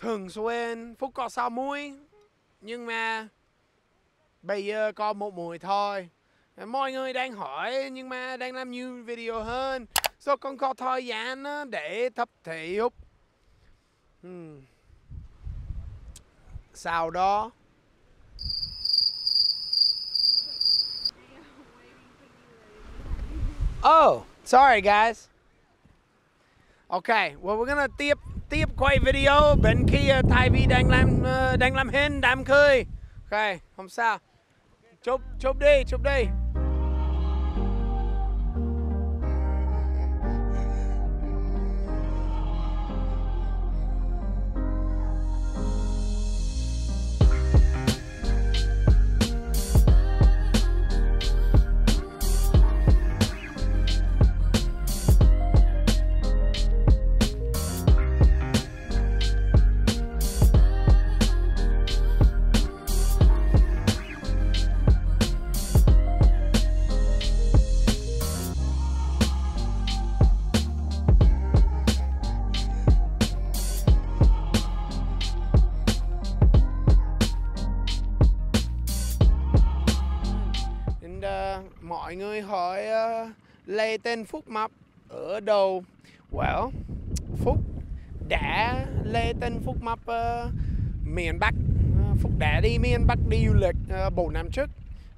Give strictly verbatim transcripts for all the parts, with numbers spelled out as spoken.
thường xuyên Phúc có sáu muối, nhưng mà bây giờ có một mùi thôi. Mọi người đang hỏi nhưng mà đang làm nhiều video hơn, sao con có thời gian để tập thể dục. Hmm. Sau đó oh, sorry guys. Okay, well we're gonna tiếp tiếp quay video bên kia thay vì đang làm uh, đang làm hình đám cưới. Okay, không sao. Chụp chụp đi, chụp đi. Mọi người hỏi uh, lấy tên Phúc Mập ở đâu? Well, Phúc đã lấy tên Phúc Mập uh, miền Bắc. Uh, Phúc đã đi miền Bắc đi du lịch uh, bốn năm trước.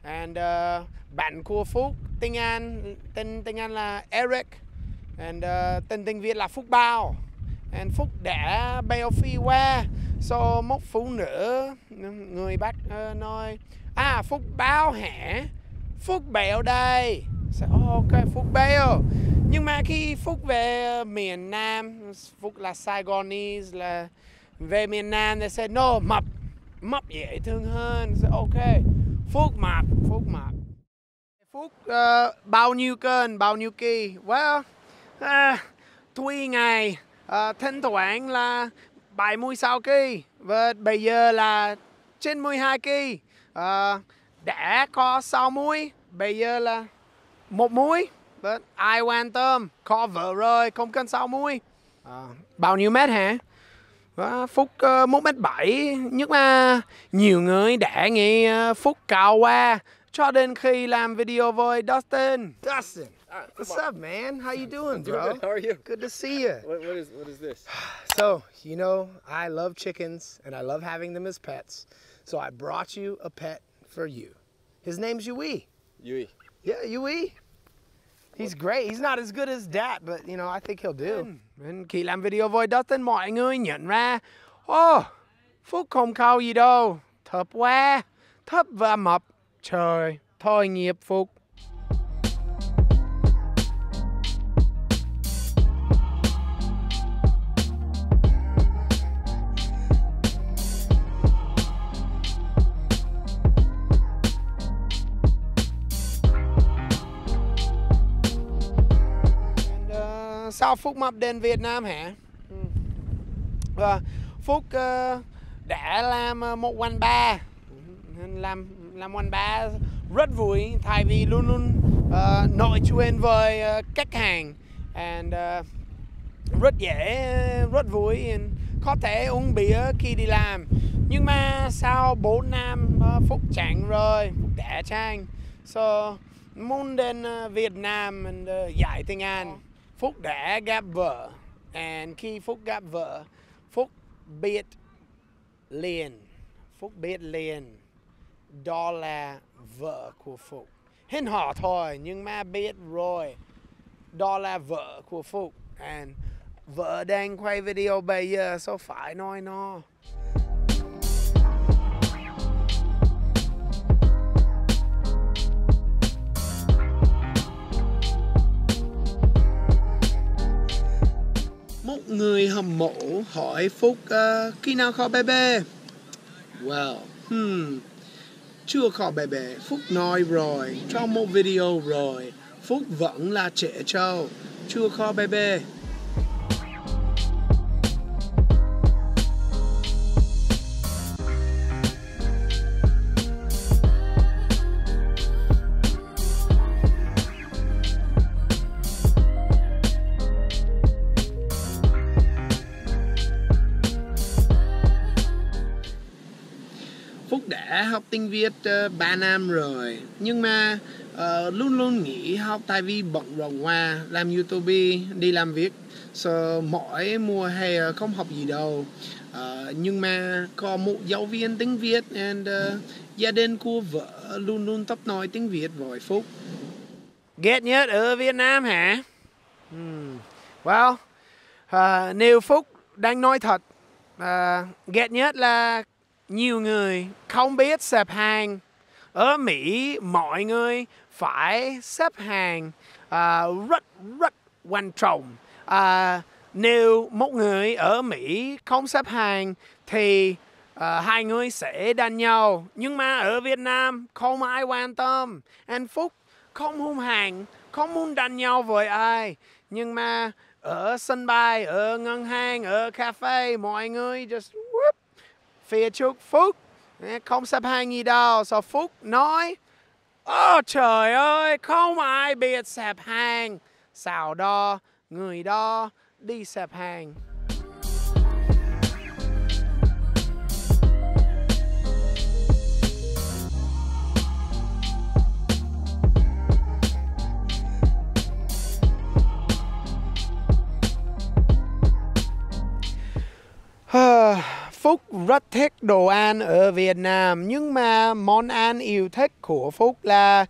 And uh, bạn của Phúc tiếng Anh, tên tiếng Anh là Eric. And uh, tên tiếng Việt là Phúc Bao. And Phúc đã bao phi qua. So một phụ nữ người Bắc uh, nói à Phúc Bao hả? Phúc Bèo đây. Ok, Phúc Bèo. Nhưng mà khi Phúc về miền Nam, Phúc là Saigonese, là về miền Nam they say no, Mập. Mập dễ thương hơn. Ok, Phúc Mập, Phúc Mập. Phúc uh, bao nhiêu cân, bao nhiêu ký? Well, uh, tùy ngày, uh, thỉnh thoảng là bảy mươi sáu ký. Và bây giờ là chín mươi hai ký. uh, Đã có sáu muối, bây giờ là một muối. Ai quan tâm, có vợ rồi, không cần sáu muối. À, bao nhiêu mét hả? À, Phúc uh, một mét bảy. Nhưng mà nhiều người đã nghe uh, Phúc cao qua. Cho đến khi làm video với Dustin. Dustin, right, what's up man? How you doing bro? Good. How are you? Good to see you. What, what, is, what is this? So, you know, I love chickens and I love having them as pets. So I brought you a pet for you. His name's Yui. Yui. Yeah, Yui. He's great. He's not as good as that, but you know, I think he'll do. Mình khi làm video với Dustin, mọi người nhận ra, oh, Phúc không cao gì đâu. Thấp quá, thấp và mập. Trời, thôi nghiệp Phúc. Sau Phúc Mập đến Việt Nam hả? Và Phúc uh, đã làm một quán bar, làm làm quán bar rất vui, thay vì luôn luôn uh, nói chuyện với uh, khách hàng, and uh, rất dễ, rất vui, and có thể uống bia khi đi làm. Nhưng mà sau bốn năm uh, Phúc chán rồi, Phúc đã chán, so muốn đến uh, Việt Nam and uh, dạy tiếng Anh. Phúc đã gặp vợ, and khi Phúc gặp vợ, Phúc biết liền, Phúc biết liền, đó là vợ của Phúc. Hên họ thôi, nhưng mà biết rồi, đó là vợ của Phúc, and vợ đang quay video bây giờ, so phải nói nó. Người hâm mộ hỏi Phúc uh, khi nào có bé bé. Well, hmm, chưa có bé bé. Phúc nói rồi trong một video rồi, Phúc vẫn là trẻ trâu, chưa có bé bé. Phúc đã học tiếng Việt ba năm rồi, nhưng mà uh, luôn luôn nghỉ học tại vì bận rộn quá, làm YouTube, đi làm việc, so mỗi mùa hè không học gì đâu. Uh, nhưng mà có một giáo viên tiếng Việt and uh, gia đình của vợ luôn luôn tập nói tiếng Việt với Phúc. Ghét nhất ở Việt Nam hả? Hmm. Well, uh, nếu Phúc đang nói thật, uh, ghét nhất là nhiều người không biết xếp hàng. Ở Mỹ mọi người phải xếp hàng uh, rất rất quan trọng. Uh, nếu một người ở Mỹ không xếp hàng thì uh, hai người sẽ đánh nhau. Nhưng mà ở Việt Nam không ai quan tâm. Anh Phúc không hung hăng, không muốn đánh nhau với ai. Nhưng mà ở sân bay, ở ngân hàng, ở cà phê, mọi người just whoop, phía trước Phúc không xếp hàng gì đâu. Sau Phúc nói, ô trời ơi, không ai biết xếp hàng. Sau đó người đó đi xếp hàng. Phúc rất thích đồ ăn ở Việt Nam, nhưng mà món ăn yêu thích của Phúc là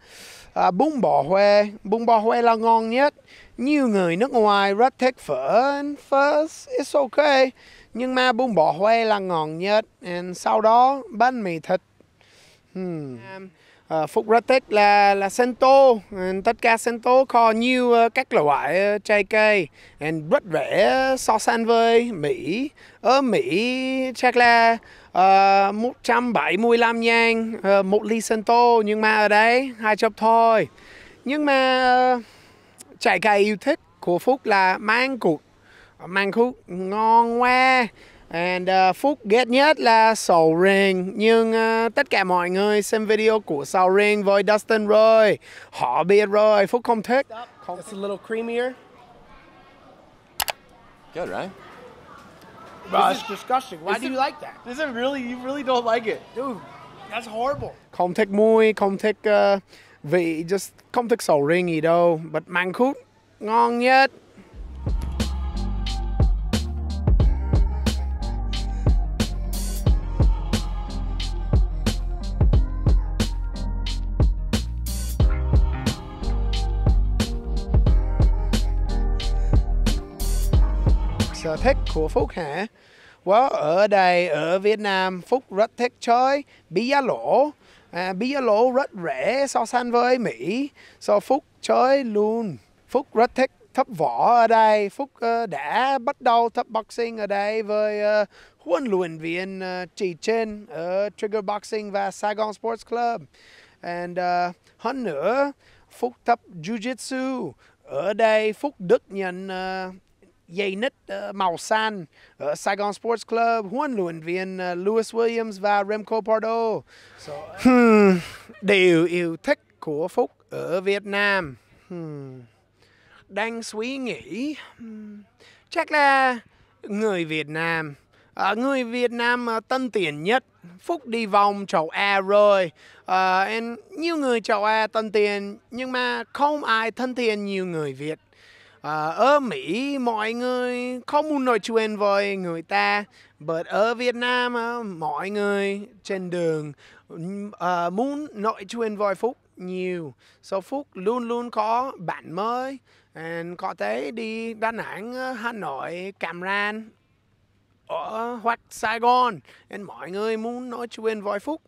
à, bún bò Huế. Bún bò Huế là ngon nhất. Nhiều người nước ngoài rất thích phở, and first it's okay. Nhưng mà bún bò Huế là ngon nhất. And sau đó bánh mì thịt. Hmm. À, Phúc rất thích là là sen tô. And tất cả sen tô có nhiều uh, các loại uh, trái cây and rất rẻ so sánh với Mỹ. Ở Mỹ chắc là uh, một trăm bảy mươi lăm nhân uh, một ly sen tô, nhưng mà ở đây hai chục thôi. Nhưng mà uh, trái cây yêu thích của Phúc là măng cụt. Măng cụt ngon quá. And uh, Phúc ghét nhất là sầu riêng. Nhưng uh, tất cả mọi người xem video của sầu riêng với Dustin rồi, họ biết rồi, Phúc không thích. Không. It's a little creamier. Good, right? This is disgusting. Why do you like that? This is really, you really don't like it. Dude, that's horrible. Không thích mùi, không thích uh, vị, just không thích sầu riêng gì đâu. But măng cụt ngon nhất. Sở thích của Phúc hả? Well, ở đây, ở Việt Nam, Phúc rất thích chơi bí giá lỗ. À, bí giá lỗ rất rẻ so sánh với Mỹ. So Phúc chơi luôn. Phúc rất thích thấp võ ở đây. Phúc uh, đã bắt đầu thấp boxing ở đây với uh, huấn luyện viên uh, Chỉ Trinh ở Trigger Boxing và Saigon Sports Club. And uh, hơn nữa, Phúc thấp jiu-jitsu. Ở đây, Phúc được nhận uh, dây nít uh, màu xanh ở Saigon Sports Club, huấn luyện viên uh, Lewis Williams và Remco Pardo. So, hmm, điều yêu thích của Phúc ở Việt Nam. Hmm. Đang suy nghĩ. Hmm. Chắc là người Việt Nam. Uh, người Việt Nam uh, tân tiến nhất. Phúc đi vòng châu Á rồi. Uh, and nhiều người châu Á tân tiến, nhưng mà không ai thân thiện nhiều người Việt. À, ở Mỹ mọi người không muốn nói chuyện với người ta, but ở Việt Nam mọi người trên đường uh, muốn nói chuyện với Phúc nhiều. So Phúc luôn luôn có bạn mới, and có thể đi Đà Nẵng, Hà Nội, Cam Ranh ở, hoặc Saigon, and mọi người muốn nói chuyện với Phúc.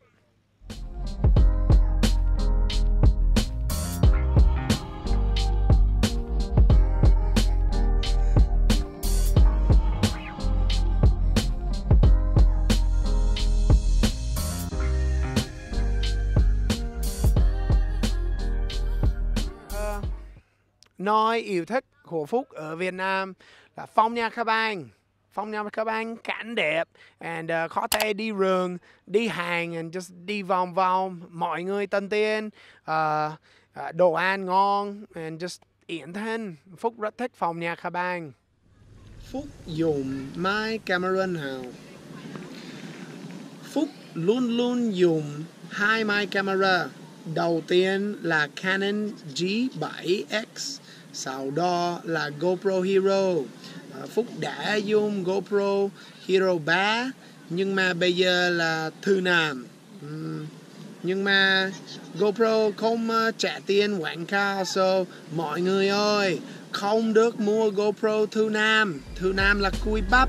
Nói yêu thích của Phúc ở Việt Nam là phong nha các bạn. Phong nha các bạn cảnh đẹp. And uh, có thể đi rừng, đi hàng, and just đi vòng vòng. Mọi người tân tiến, uh, uh, đồ ăn ngon, and just yên thân. Phúc rất thích phong nha các bạn. Phúc dùng máy Cameron hào. Phúc luôn luôn dùng hai máy camera. Đầu tiên là Canon G bảy X, sau đó là GoPro Hero. Phúc đã dùng GoPro Hero ba, nhưng mà bây giờ là thư nam. Nhưng mà GoPro không trả tiền quảng cáo, so mọi người ơi, không được mua GoPro thư nam. Thư nam là cùi bắp.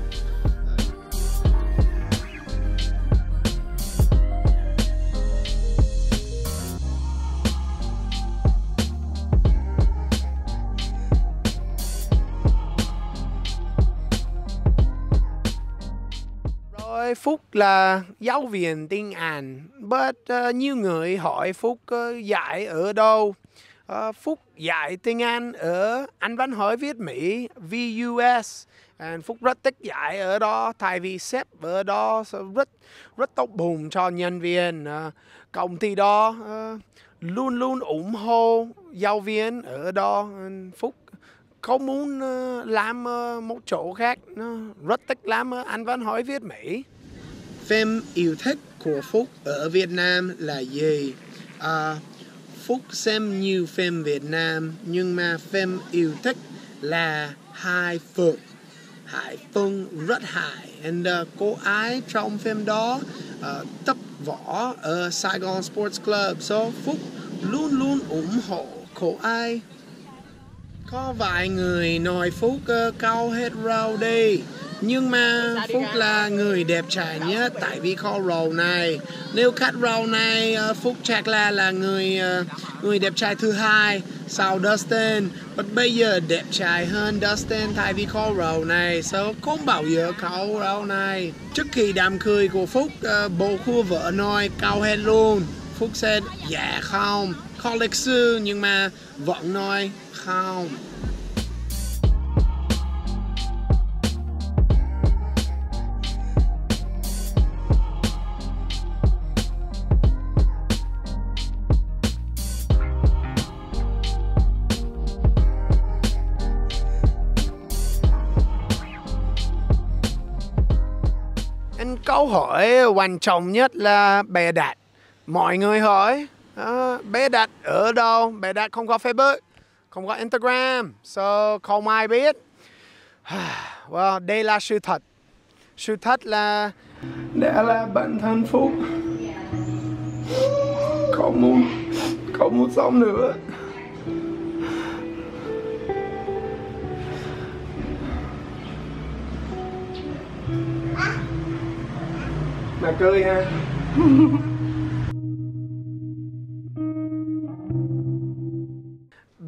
Phúc là giáo viên tiếng Anh, but uh, nhiều người hỏi Phúc uh, dạy ở đâu. Uh, Phúc dạy tiếng Anh ở Anh Văn Hội Việt Mỹ, V U S. And Phúc rất thích dạy ở đó, tại vì sếp ở đó rất rất tốt bụng cho nhân viên. Uh, công ty đó uh, luôn luôn ủng hộ giáo viên ở đó. And Phúc không muốn uh, làm uh, một chỗ khác, uh, rất thích làm uh, Anh Văn Hội Việt Mỹ. Phim yêu thích của Phúc ở Việt Nam là gì? À, Phúc xem nhiều phim Việt Nam, nhưng mà phim yêu thích là Hải Phương. Hải Phương rất hài. And uh, cô ấy trong phim đó uh, tập võ ở Saigon Sports Club. So Phúc luôn luôn ủng hộ cô ấy. Có vài người nói Phúc uh, cao hết rau đi. Nhưng mà Phúc là người đẹp trai nhất tại vì kho rau này. Nếu cắt rau này, Phúc chắc là là người người đẹp trai thứ hai sau Dustin. But bây giờ đẹp trai hơn Dustin tại vì kho rau này, sao không bảo giờ kho rau này. Trước khi đám cưới của Phúc, bố của vợ nói cao hết luôn. Phúc said dạ không, kho lịch sư, nhưng mà vẫn nói không. Câu hỏi quan trọng nhất là Bé Đạt. Mọi người hỏi uh, Bé Đạt ở đâu? Bé Đạt không có Facebook, không có Instagram, so không ai biết. Well, đây là sự thật. Sự thật là đã là bản thân Phúc không muốn, không muốn sống nữa. Mà cười ha.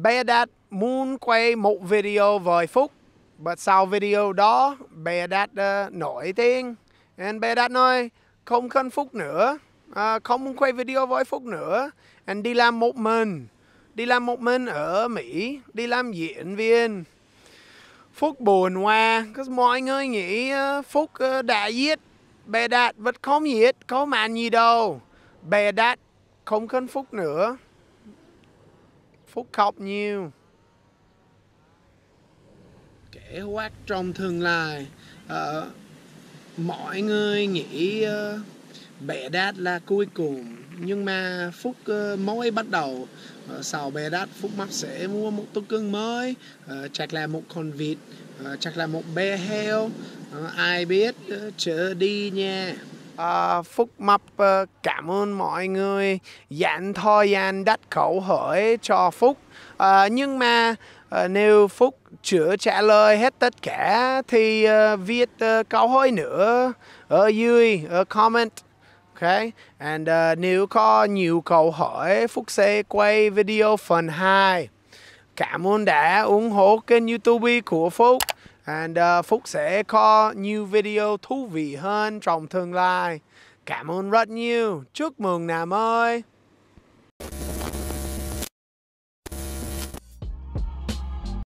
Bé Đạt muốn quay một video với Phúc, và sau video đó Bé Đạt uh, nổi tiếng. And Bé Đạt nói không cần Phúc nữa, uh, không muốn quay video với Phúc nữa. And đi làm một mình, đi làm một mình ở Mỹ, đi làm diễn viên. Phúc buồn hoa, mọi người nghĩ uh, Phúc uh, đã giết Bé Đạt, vẫn không giết, không ăn gì đâu. Bé Đạt không cần Phúc nữa. Phúc khóc nhiều. Kế hoạch trong tương lai. Uh, mọi người nghĩ uh, Bé Đạt là cuối cùng, nhưng mà Phúc uh, mới bắt đầu. Uh, sau Bé Đạt, Phúc mắc sẽ mua một tô cưng mới, uh, chắc là một con vịt, uh, chắc là một bé heo. Uh, ai biết, uh, chở đi nha. uh, Phúc Mập uh, cảm ơn mọi người dành thời gian đặt câu hỏi cho Phúc. uh, Nhưng mà uh, nếu Phúc chưa trả lời hết tất cả thì uh, viết uh, câu hỏi nữa ở dưới, ở comment. Okay. And uh, nếu có nhiều câu hỏi, Phúc sẽ quay video phần hai. Cảm ơn đã ủng hộ kênh YouTube của Phúc. And uh, Phúc sẽ có nhiều video thú vị hơn trong tương lai. Cảm ơn rất nhiều. Chúc mừng năm mới.